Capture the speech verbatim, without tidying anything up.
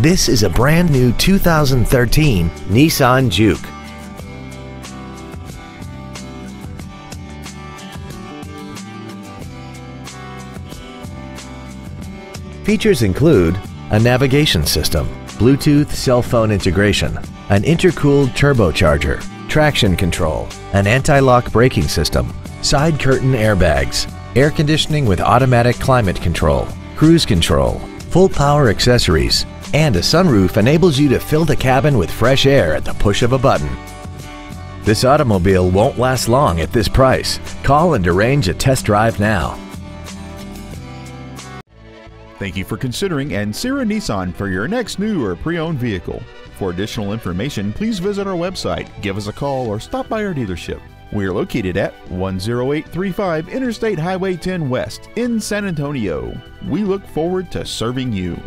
This is a brand new two thousand thirteen Nissan Juke. Features include a navigation system, Bluetooth cell phone integration, an intercooled turbocharger, traction control, an anti-lock braking system, side curtain airbags, air conditioning with automatic climate control, cruise control, full power accessories, and a sunroof enables you to fill the cabin with fresh air at the push of a button. This automobile won't last long at this price. Call and arrange a test drive now. Thank you for considering Ancira Nissan for your next new or pre-owned vehicle. For additional information, please visit our website, give us a call, or stop by our dealership. We are located at one oh eight three five Interstate Highway ten West in San Antonio. We look forward to serving you.